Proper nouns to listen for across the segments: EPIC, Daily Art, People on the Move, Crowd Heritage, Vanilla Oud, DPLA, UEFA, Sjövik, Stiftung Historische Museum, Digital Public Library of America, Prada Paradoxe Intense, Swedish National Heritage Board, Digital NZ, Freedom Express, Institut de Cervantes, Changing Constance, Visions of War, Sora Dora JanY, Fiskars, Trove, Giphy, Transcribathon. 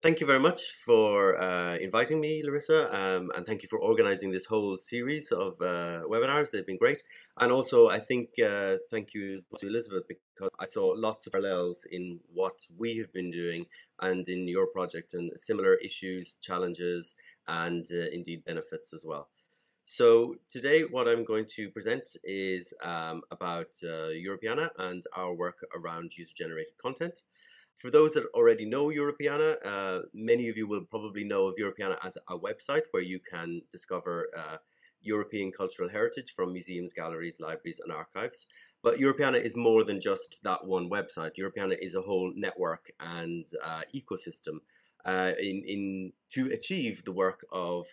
Thank you very much for inviting me, Larissa, and thank you for organizing this whole series of webinars. They've been great. And also, I think, thank you to Elizabeth, because I saw lots of parallels in what we have been doing and in your project, and similar issues, challenges, and indeed benefits as well. So today, what I'm going to present is about Europeana and our work around user-generated content. For those that already know Europeana, many of you will probably know of Europeana as a website where you can discover European cultural heritage from museums, galleries, libraries, and archives. But Europeana is more than just that one website. Europeana is a whole network and ecosystem to achieve the work of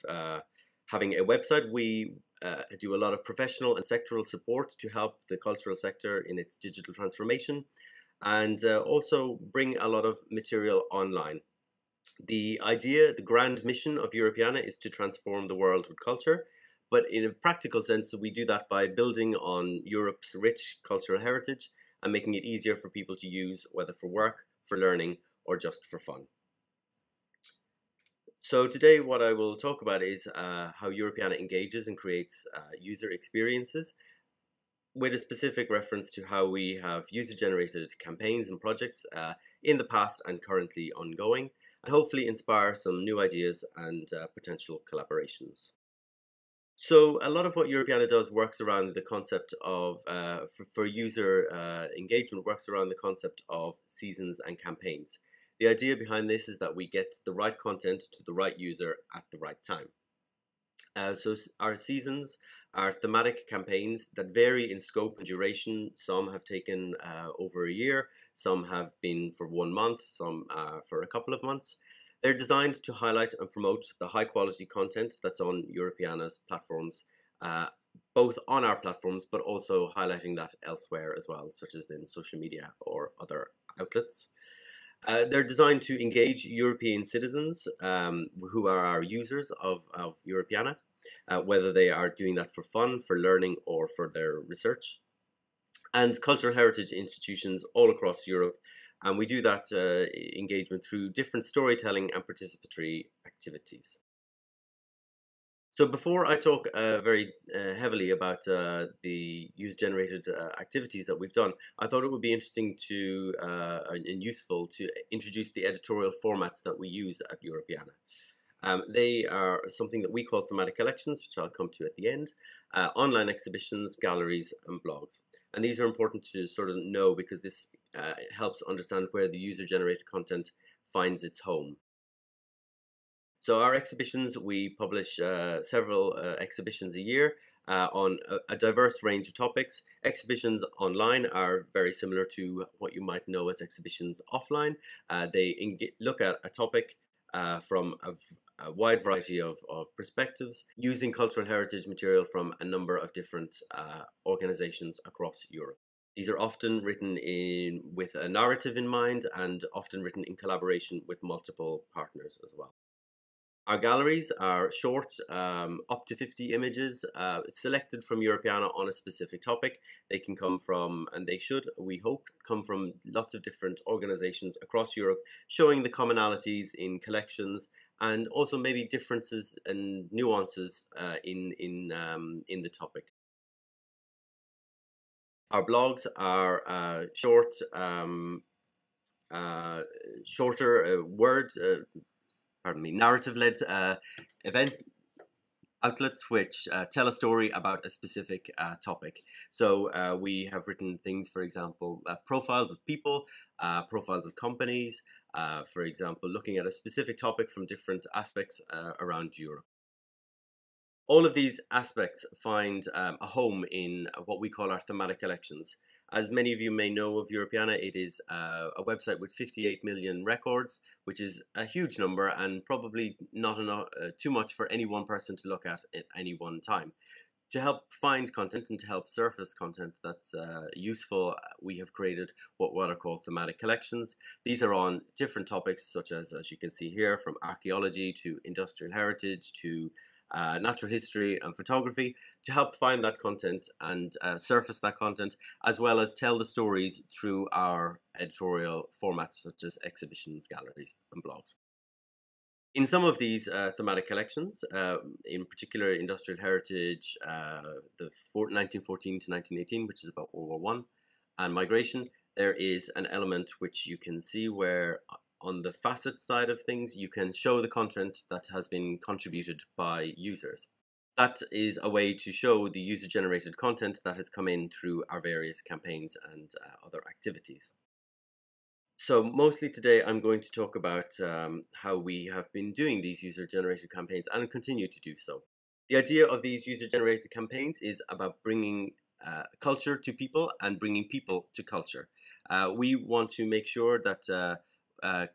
having a website. We do a lot of professional and sectoral support to help the cultural sector in its digital transformation, and also bring a lot of material online. The idea, the grand mission of Europeana is to transform the world with culture, but in a practical sense, we do that by building on Europe's rich cultural heritage and making it easier for people to use, whether for work, for learning, or just for fun. So today what I will talk about is how Europeana engages and creates user experiences, with a specific reference to how we have user-generated campaigns and projects in the past and currently ongoing, and hopefully inspire some new ideas and potential collaborations. So a lot of what Europeana does works around the concept of, for user engagement, works around the concept of seasons and campaigns. The idea behind this is that we get the right content to the right user at the right time. So our seasons are thematic campaigns that vary in scope and duration. Some have taken over a year, some have been for 1 month, some for a couple of months. They're designed to highlight and promote the high quality content that's on Europeana's platforms, both on our platforms, but also highlighting that elsewhere as well, such as in social media or other outlets. They're designed to engage European citizens who are our users of Europeana, whether they are doing that for fun, for learning, or for their research. And cultural heritage institutions all across Europe, and we do that engagement through different storytelling and participatory activities. So before I talk very heavily about the user-generated activities that we've done, I thought it would be interesting to and useful to introduce the editorial formats that we use at Europeana. They are something that we call thematic collections, which I'll come to at the end, online exhibitions, galleries, and blogs. And these are important to sort of know because this helps understand where the user-generated content finds its home. So our exhibitions, we publish several exhibitions a year on a diverse range of topics. Exhibitions online are very similar to what you might know as exhibitions offline. They look at a topic from a wide variety of perspectives, using cultural heritage material from a number of different organizations across Europe. These are often written with a narrative in mind and often written in collaboration with multiple partners as well. Our galleries are short, up to 50 images, selected from Europeana on a specific topic. They can come from, and they should, we hope, come from lots of different organizations across Europe, showing the commonalities in collections and also maybe differences and nuances in the topic. Our blogs are short, shorter narrative-led event outlets which tell a story about a specific topic. So we have written things, for example, profiles of people, profiles of companies, for example, looking at a specific topic from different aspects around Europe. All of these aspects find a home in what we call our thematic collections. As many of you may know of Europeana, it is a website with 58 million records, which is a huge number and probably not enough, too much for any one person to look at any one time. To help find content and to help surface content that's useful, we have created what are called thematic collections. These are on different topics such as you can see here, from archaeology to industrial heritage to natural history and photography to help find that content and surface that content, as well as tell the stories through our editorial formats such as exhibitions, galleries and blogs. In some of these thematic collections, in particular Industrial Heritage, the 1914 to 1918, which is about World War I, and Migration, there is an element which you can see where on the facet side of things, you can show the content that has been contributed by users. That is a way to show the user-generated content that has come in through our various campaigns and other activities. So mostly today I'm going to talk about how we have been doing these user-generated campaigns and continue to do so. The idea of these user-generated campaigns is about bringing culture to people and bringing people to culture. We want to make sure that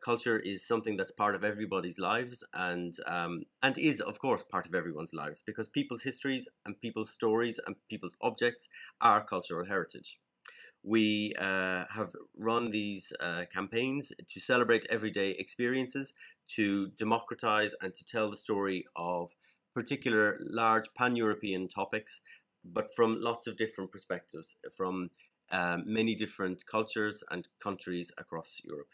culture is something that's part of everybody's lives and is, of course, part of everyone's lives, because people's histories and people's stories and people's objects are cultural heritage. We have run these campaigns to celebrate everyday experiences, to democratize and to tell the story of particular large pan-European topics, but from lots of different perspectives, from many different cultures and countries across Europe.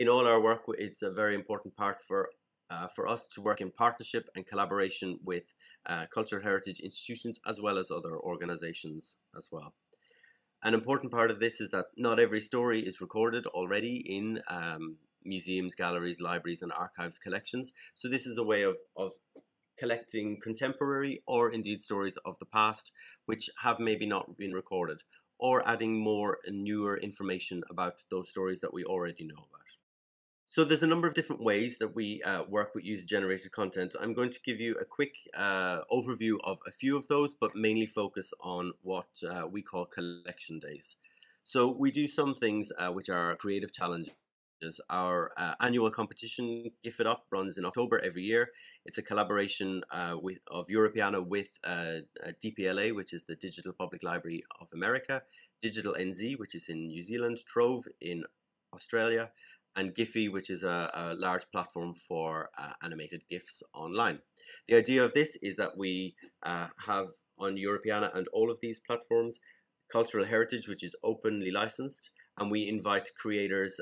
In all our work, it's a very important part for us to work in partnership and collaboration with cultural heritage institutions as well as other organizations as well. An important part of this is that not every story is recorded already in museums, galleries, libraries and archives collections. So this is a way of collecting contemporary or indeed stories of the past which have maybe not been recorded, or adding more and newer information about those stories that we already know about. So there's a number of different ways that we work with user-generated content. I'm going to give you a quick overview of a few of those, but mainly focus on what we call collection days. So we do some things which are creative challenges. Our annual competition, Giphy Up, runs in October every year. It's a collaboration of Europeana with DPLA, which is the Digital Public Library of America, Digital NZ, which is in New Zealand, Trove in Australia, and Giphy, which is a large platform for animated GIFs online. The idea of this is that we have on Europeana and all of these platforms cultural heritage which is openly licensed, and we invite creators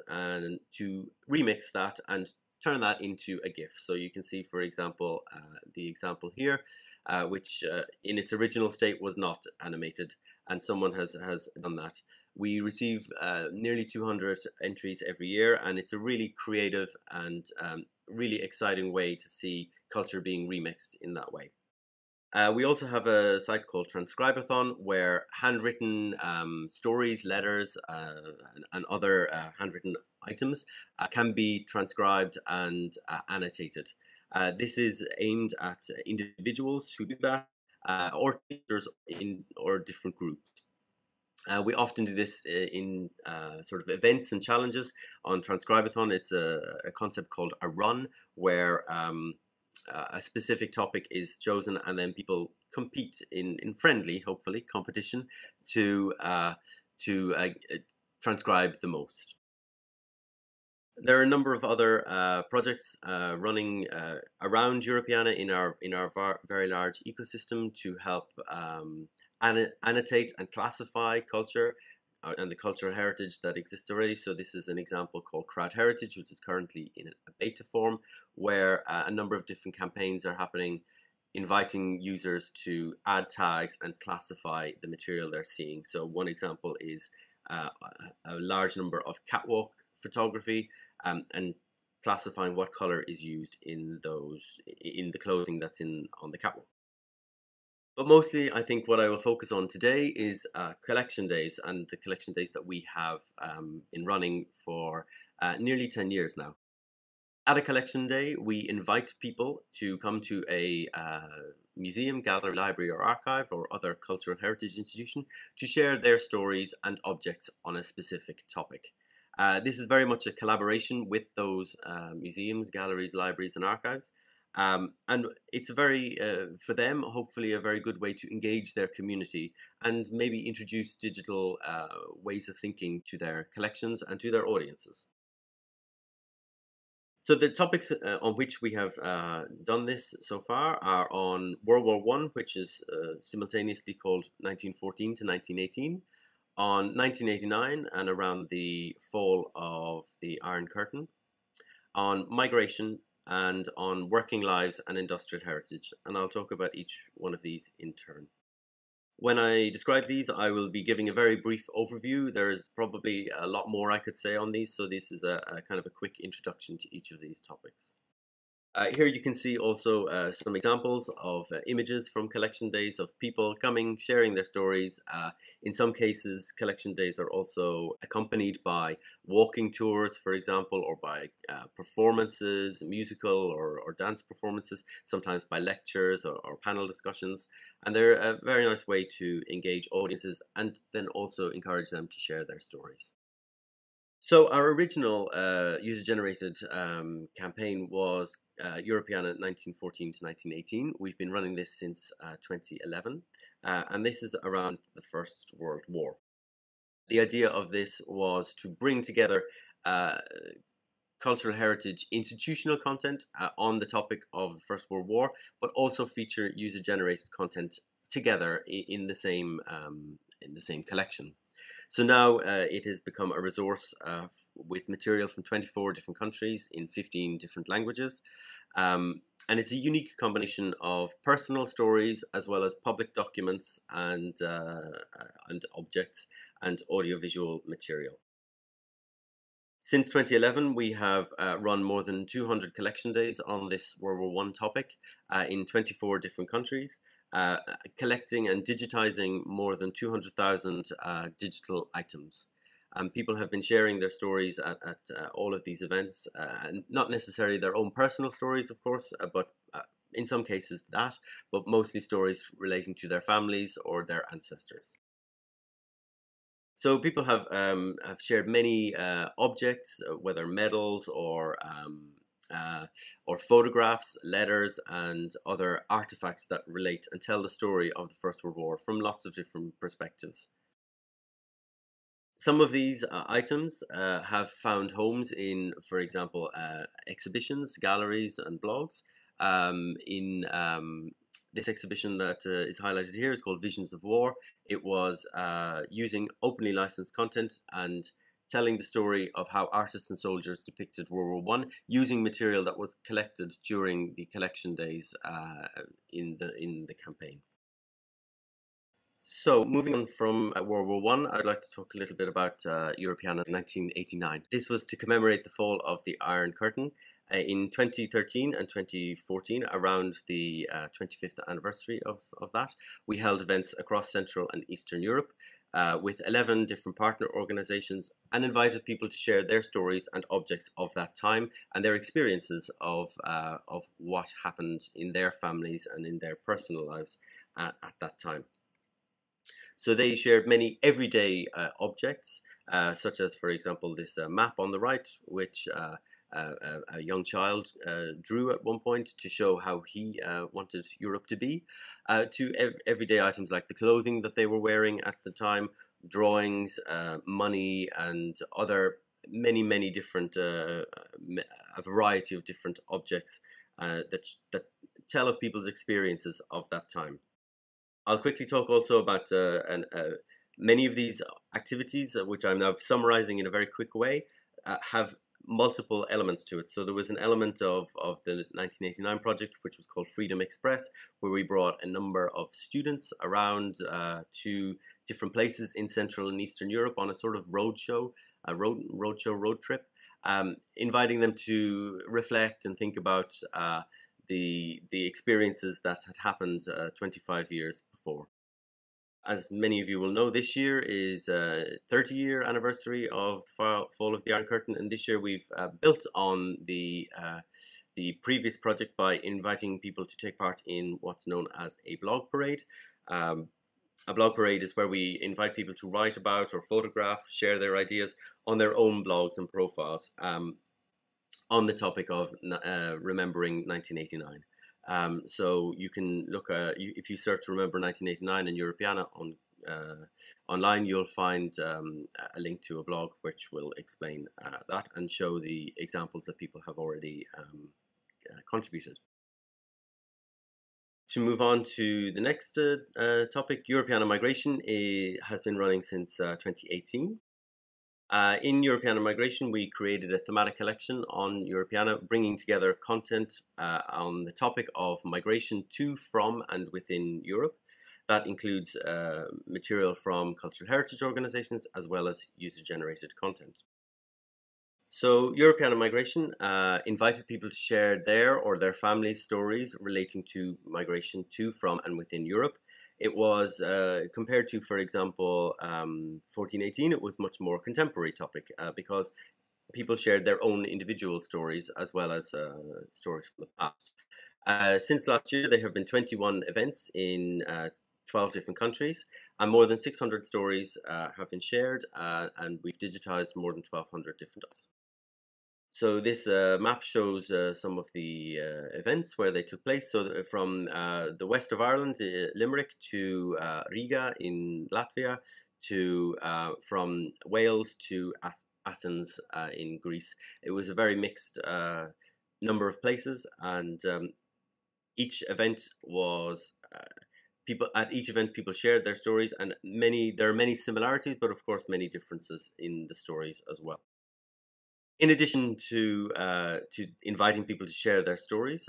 to remix that and turn that into a GIF. So you can see, for example, the example here, which in its original state was not animated, and someone has done that. We receive nearly 200 entries every year, and it's a really creative and really exciting way to see culture being remixed in that way. We also have a site called Transcribathon, where handwritten stories, letters and other handwritten items can be transcribed and annotated. This is aimed at individuals who do that, or teachers or different groups. We often do this in sort of events and challenges. On Transcribathon, it's a concept called a run, where a specific topic is chosen and then people compete in friendly, hopefully, competition to transcribe the most. There are a number of other projects running around Europeana in our very large ecosystem to help annotate and classify culture and the cultural heritage that exists already. So this is an example called Crowd Heritage, which is currently in a beta form, where a number of different campaigns are happening, inviting users to add tags and classify the material they're seeing. So one example is a large number of catwalk photography and classifying what color is used in the clothing that's on the catwalk. But mostly, I think what I will focus on today is collection days and the collection days that we have been running for nearly 10 years now. At a collection day, we invite people to come to a museum, gallery, library or archive or other cultural heritage institution to share their stories and objects on a specific topic. This is very much a collaboration with those museums, galleries, libraries and archives. And it's very, for them, hopefully a very good way to engage their community and maybe introduce digital ways of thinking to their collections and to their audiences. So the topics on which we have done this so far are on World War I, which is simultaneously called 1914 to 1918, on 1989 and around the fall of the Iron Curtain, on migration, and on working lives and industrial heritage. And I'll talk about each one of these in turn. When I describe these, I will be giving a very brief overview. There is probably a lot more I could say on these, so this is a kind of a quick introduction to each of these topics. Here you can see also some examples of images from collection days of people coming, sharing their stories. In some cases, collection days are also accompanied by walking tours, for example, or by performances, musical or dance performances, sometimes by lectures or panel discussions. And they're a very nice way to engage audiences and then also encourage them to share their stories. So our original user-generated campaign was Europeana 1914 to 1918. We've been running this since 2011, and this is around the First World War. The idea of this was to bring together cultural heritage institutional content on the topic of the First World War, but also feature user-generated content together in the same collection. So now it has become a resource with material from 24 different countries in 15 different languages. And it's a unique combination of personal stories as well as public documents and objects and audiovisual material. Since 2011, we have run more than 200 collection days on this World War I topic in 24 different countries. Collecting and digitizing more than 200,000 digital items. People have been sharing their stories at all of these events, and not necessarily their own personal stories, of course, but in some cases that, but mostly stories relating to their families or their ancestors. So people have shared many objects, whether medals or photographs, letters, and other artifacts that relate and tell the story of the First World War from lots of different perspectives. Some of these items have found homes in, for example, exhibitions, galleries, and blogs. This exhibition that is highlighted here is called Visions of War. It was using openly licensed content and telling the story of how artists and soldiers depicted World War I using material that was collected during the collection days in the campaign. So moving on from World War I, I'd like to talk a little bit about Europeana 1989. This was to commemorate the fall of the Iron Curtain in 2013 and 2014, around the 25th anniversary of that. We held events across Central and Eastern Europe, with 11 different partner organizations, and invited people to share their stories and objects of that time and their experiences of what happened in their families and in their personal lives at that time. So they shared many everyday objects, such as, for example, this map on the right, which a young child drew at one point to show how he wanted Europe to be, to everyday items like the clothing that they were wearing at the time, drawings, money, and other many different, a variety of different objects that tell of people's experiences of that time. I'll quickly talk also about many of these activities, which I'm now summarizing in a very quick way, have multiple elements to it. So there was an element of the 1989 project, which was called Freedom Express, where we brought a number of students around to different places in Central and Eastern Europe on a sort of roadshow, road trip, inviting them to reflect and think about the experiences that had happened 25 years before. As many of you will know, this year is a 30-year anniversary of the fall of the Iron Curtain, and this year we've built on the previous project by inviting people to take part in what's known as a blog parade. A blog parade is where we invite people to write about or photograph, share their ideas on their own blogs and profiles on the topic of remembering 1989. So you can look, if you search Remember 1989 and Europeana on online, you'll find a link to a blog which will explain that and show the examples that people have already contributed. To move on to the next topic, Europeana Migration has been running since 2018. In Europeana Migration, we created a thematic collection on Europeana, bringing together content on the topic of migration to, from, and within Europe. That includes material from cultural heritage organizations as well as user-generated content. So Europeana Migration invited people to share their or their families' stories relating to migration to, from, and within Europe. It was compared to, for example, 1418, it was much more contemporary topic because people shared their own individual stories as well as stories from the past. Since last year, there have been 21 events in 12 different countries, and more than 600 stories have been shared, and we've digitized more than 1,200 different stories. So this map shows some of the events where they took place. So from the west of Ireland, Limerick, to Riga in Latvia, to from Wales to Athens in Greece. It was a very mixed number of places, and each event was people shared their stories, and there are many similarities, but of course many differences in the stories as well. In addition to inviting people to share their stories,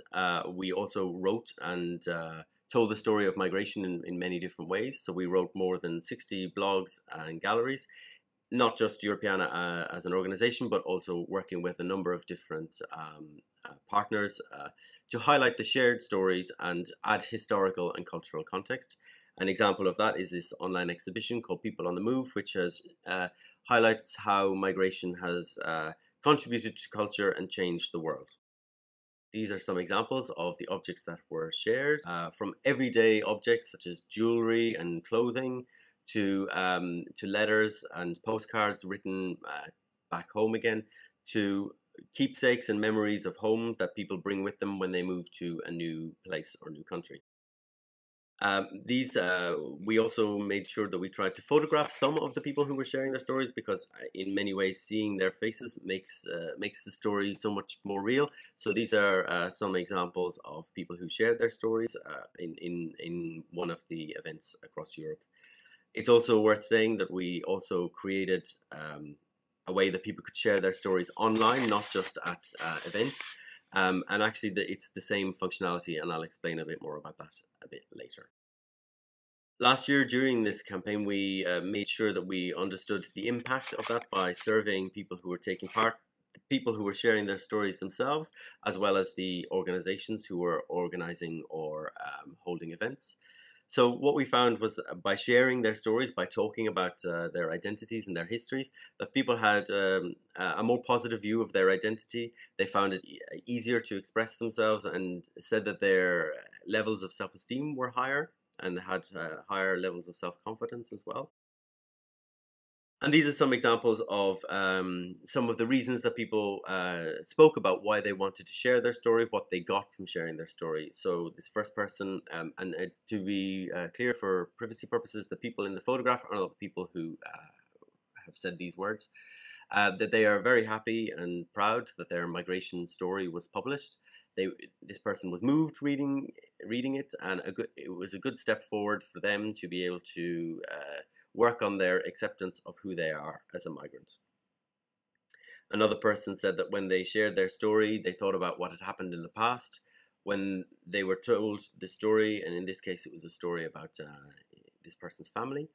we also wrote and told the story of migration in many different ways. So we wrote more than 60 blogs and galleries, not just Europeana as an organization, but also working with a number of different partners to highlight the shared stories and add historical and cultural context. An example of that is this online exhibition called People on the Move, which has highlights how migration has contributed to culture and changed the world. These are some examples of the objects that were shared, from everyday objects such as jewelry and clothing to letters and postcards written back home again, to keepsakes and memories of home that people bring with them when they move to a new place or new country. We also made sure that we tried to photograph some of the people who were sharing their stories, because in many ways seeing their faces makes the story so much more real. So these are some examples of people who shared their stories in one of the events across Europe. It's also worth saying that we also created a way that people could share their stories online, not just at events. And actually, it's the same functionality, and I'll explain a bit more about that a bit later. Last year, during this campaign, we made sure that we understood the impact of that by surveying people who were taking part, people who were sharing their stories themselves, as well as the organizations who were organizing or holding events. So what we found was by sharing their stories, by talking about their identities and their histories, that people had a more positive view of their identity. They found it easier to express themselves and said that their levels of self-esteem were higher and had higher levels of self-confidence as well. And these are some examples of some of the reasons that people spoke about why they wanted to share their story, what they got from sharing their story. So this first person, and to be clear for privacy purposes, the people in the photograph are not the people who have said these words, that they are very happy and proud that their migration story was published. This person was moved reading it, and it was a good step forward for them to be able to work on their acceptance of who they are as a migrant. Another person said that when they shared their story, they thought about what had happened in the past. When they were told the story, and in this case it was a story about this person's family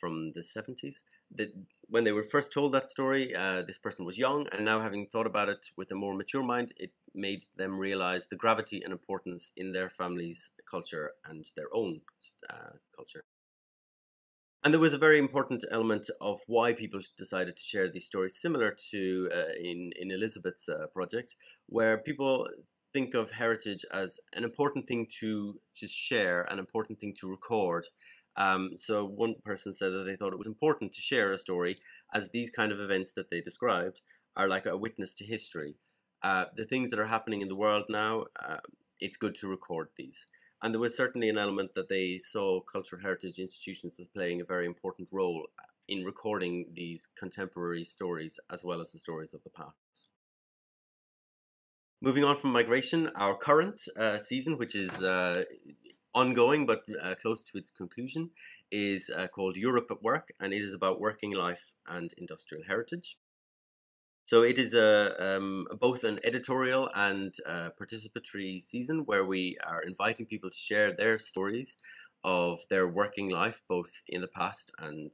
from the 70s, that when they were first told that story, this person was young, and now having thought about it with a more mature mind, it made them realize the gravity and importance in their family's culture and their own culture. And there was a very important element of why people decided to share these stories, similar to in Elizabeth's project, where people think of heritage as an important thing to share, an important thing to record. So one person said that they thought it was important to share a story, as these kind of events that they described are like a witness to history. The things that are happening in the world now, it's good to record these. And there was certainly an element that they saw cultural heritage institutions as playing a very important role in recording these contemporary stories as well as the stories of the past. Moving on from migration, our current season, which is ongoing but close to its conclusion, is called Europe at Work, and it is about working life and industrial heritage. So it is both an editorial and participatory season where we are inviting people to share their stories of their working life, both in the past and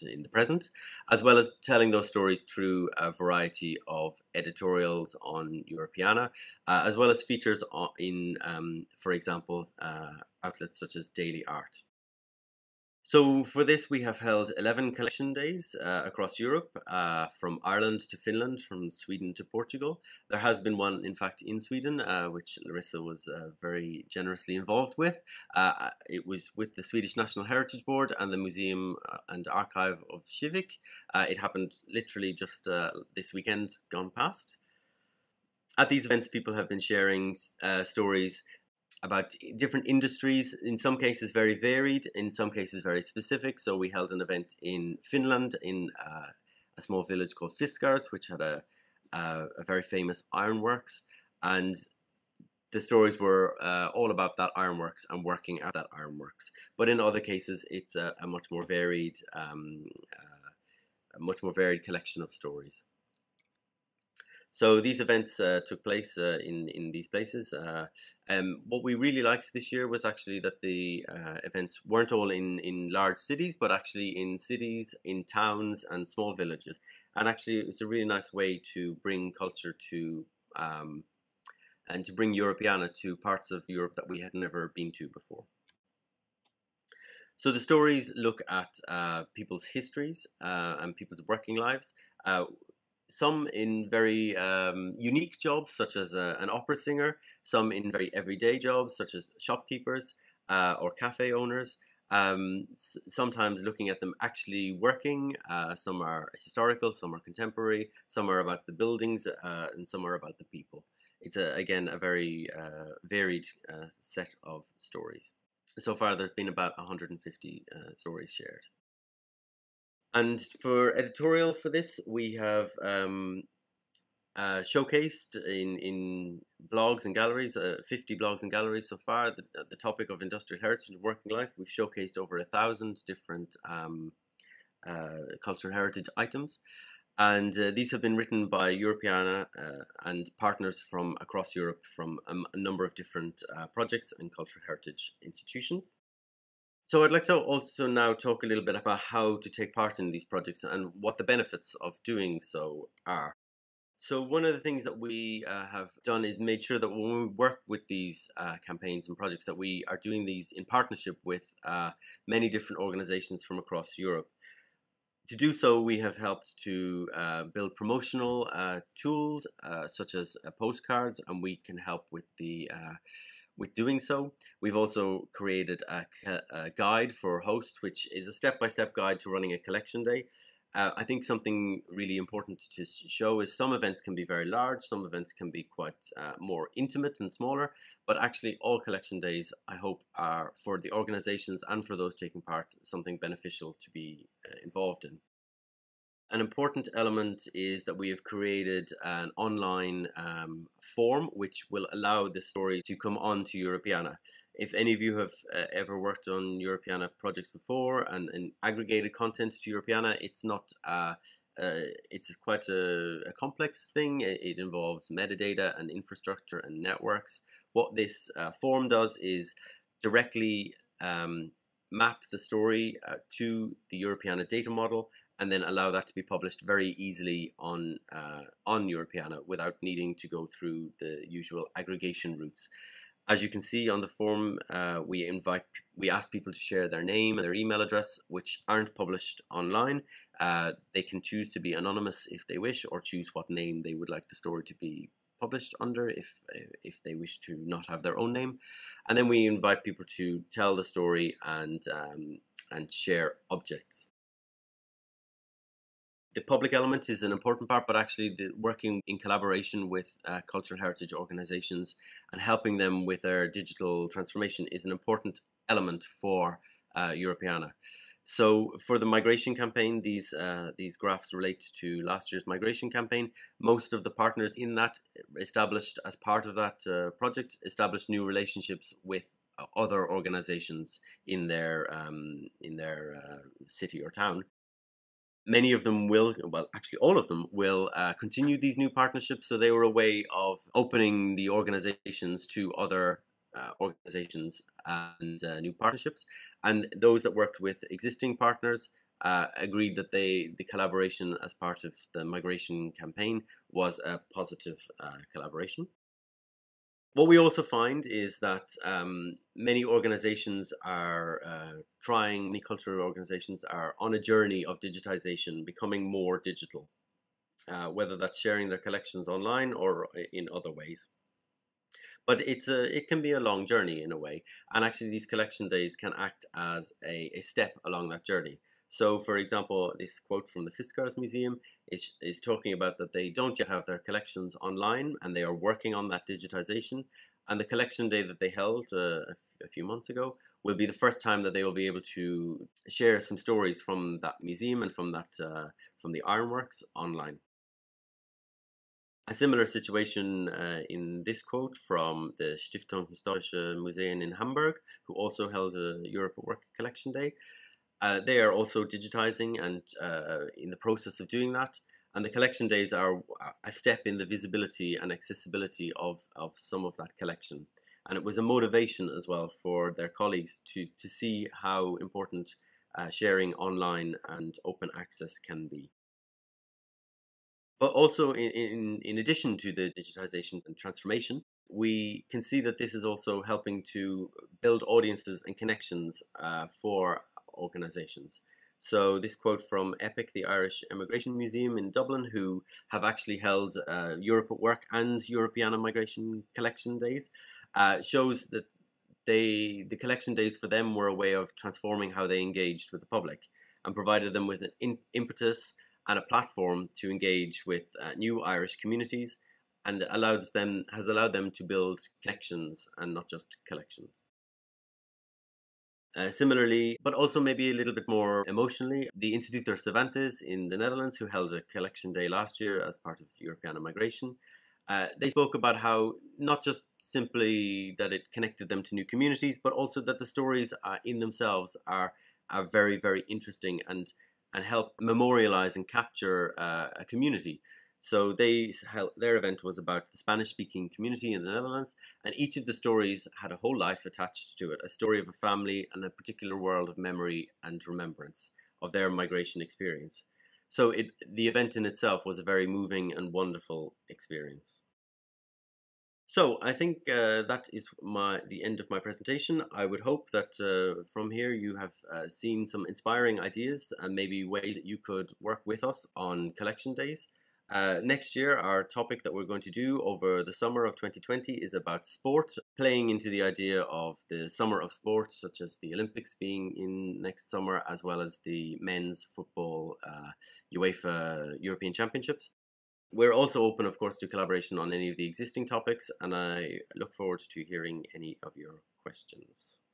in the present, as well as telling those stories through a variety of editorials on Europeana, as well as features in, for example, outlets such as Daily Art. So for this, we have held 11 collection days across Europe, from Ireland to Finland, from Sweden to Portugal. There has been one, in fact, in Sweden, which Larissa was very generously involved with. It was with the Swedish National Heritage Board and the Museum and Archive of Sjövik. It happened literally just this weekend gone past. At these events, people have been sharing stories about different industries, in some cases very varied, in some cases very specific. So we held an event in Finland in a small village called Fiskars, which had a very famous ironworks. And the stories were all about that ironworks and working at that ironworks. But in other cases, it's a much more varied, collection of stories. So these events took place in these places. What we really liked this year was actually that the events weren't all in large cities, but actually in cities, in towns and small villages. And actually it's a really nice way to bring culture to, and to bring Europeana to parts of Europe that we had never been to before. So the stories look at people's histories and people's working lives. Some in very unique jobs, such as an opera singer, some in very everyday jobs, such as shopkeepers or cafe owners, sometimes looking at them actually working. Some are historical, some are contemporary, some are about the buildings, and some are about the people. It's, again, a very varied set of stories. So far, there's been about 150 stories shared. And for editorial for this, we have showcased in blogs and galleries, 50 blogs and galleries so far, the topic of industrial heritage and working life. We've showcased over 1,000 different cultural heritage items. And these have been written by Europeana and partners from across Europe from a number of different projects and cultural heritage institutions. So I'd like to also now talk a little bit about how to take part in these projects and what the benefits of doing so are. So one of the things that we have done is made sure that when we work with these campaigns and projects, that we are doing these in partnership with many different organizations from across Europe. To do so, we have helped to build promotional tools such as postcards, and we can help with the with doing so. We've also created a guide for hosts, which is a step-by-step guide to running a collection day. I think something really important to show is some events can be very large, some events can be quite more intimate and smaller, but actually all collection days, I hope, are for the organizations and for those taking part something beneficial to be involved in. An important element is that we have created an online form which will allow the story to come on to Europeana. If any of you have ever worked on Europeana projects before and aggregated content to Europeana, it's not it's quite a complex thing. It involves metadata and infrastructure and networks. What this form does is directly map the story to the Europeana data model, and then allow that to be published very easily on Europeana without needing to go through the usual aggregation routes. As you can see on the form, we ask people to share their name and their email address, which aren't published online. They can choose to be anonymous if they wish, or choose what name they would like the story to be published under if they wish to not have their own name. And then we invite people to tell the story and share objects. the public element is an important part, but actually the working in collaboration with cultural heritage organizations and helping them with their digital transformation is an important element for Europeana. So for the migration campaign, these graphs relate to last year's migration campaign. Most of the partners in that established, as part of that project, established new relationships with other organizations in their city or town. Many of them will, well, actually all of them will continue these new partnerships. So they were a way of opening the organizations to other organizations and new partnerships, and those that worked with existing partners agreed that the collaboration as part of the migration campaign was a positive collaboration. What we also find is that many organizations are many cultural organizations are on a journey of digitization, becoming more digital, whether that's sharing their collections online or in other ways. But it can be a long journey in a way, and actually these collection days can act as a step along that journey. So for example, this quote from the Fiskars Museum is talking about that they don't yet have their collections online and they are working on that digitization, and the collection day that they held a few months ago will be the first time that they will be able to share some stories from that museum and from, from the ironworks online. A similar situation in this quote from the Stiftung Historische Museum in Hamburg, who also held a Europe at Work collection day. They are also digitizing and in the process of doing that. And the collection days are a step in the visibility and accessibility of some of that collection. And it was a motivation as well for their colleagues to see how important sharing online and open access can be. But also, in addition to the digitization and transformation, we can see that this is also helping to build audiences and connections for organizations. So this quote from EPIC, the Irish Immigration Museum in Dublin, who have actually held Europe at Work and Europeana Migration Collection Days, shows that the collection days for them were a way of transforming how they engaged with the public and provided them with an impetus and a platform to engage with new Irish communities, and has allowed them to build connections and not just collections. Similarly, but also maybe a little bit more emotionally, the Institut de Cervantes in the Netherlands, who held a collection day last year as part of Europeana Migration, they spoke about how not just simply that it connected them to new communities, but also that the stories in themselves are very, very interesting and help memorialize and capture a community. So their event was about the Spanish-speaking community in the Netherlands, and each of the stories had a whole life attached to it, a story of a family and a particular world of memory and remembrance of their migration experience. So the event in itself was a very moving and wonderful experience. So I think that is the end of my presentation. I would hope that from here you have seen some inspiring ideas and maybe ways that you could work with us on collection days. Next year, our topic that we're going to do over the summer of 2020 is about sport, playing into the idea of the summer of sports, such as the Olympics being in next summer, as well as the men's football UEFA European Championships. We're also open, of course, to collaboration on any of the existing topics, and I look forward to hearing any of your questions.